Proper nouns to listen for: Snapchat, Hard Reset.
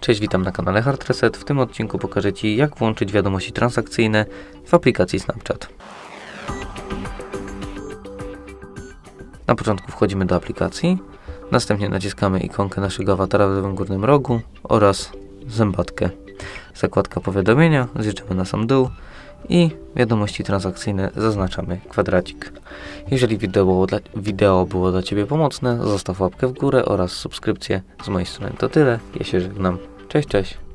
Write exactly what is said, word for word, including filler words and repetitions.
Cześć, witam na kanale Hard Reset. W tym odcinku pokażę Ci, jak włączyć wiadomości transakcyjne w aplikacji Snapchat. Na początku wchodzimy do aplikacji, następnie naciskamy ikonkę naszego awatara w lewym górnym rogu oraz zębatkę. Zakładka powiadomienia, zjeżdżamy na sam dół i wiadomości transakcyjne zaznaczamy kwadracik. Jeżeli wideo, wideo było dla Ciebie pomocne, zostaw łapkę w górę oraz subskrypcję. Z mojej strony to tyle, ja się żegnam. Cześć, cześć!